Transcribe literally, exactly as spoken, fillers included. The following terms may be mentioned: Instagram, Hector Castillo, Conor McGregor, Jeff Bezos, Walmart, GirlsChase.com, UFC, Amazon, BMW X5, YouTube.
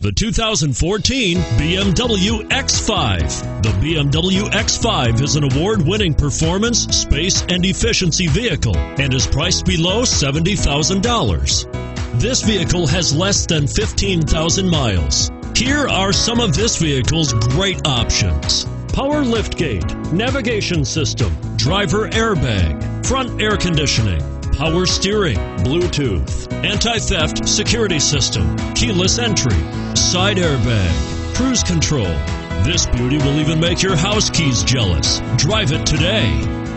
The two thousand fourteen B M W X five. The B M W X five is an award-winning performance, space, and efficiency vehicle and is priced below seventy thousand dollars. This vehicle has less than fifteen thousand miles. Here are some of this vehicle's great options: power liftgate, navigation system, driver airbag, front air conditioning, power steering, Bluetooth, anti-theft security system, keyless entry, side airbag, cruise control. This beauty will even make your house keys jealous. Drive it today.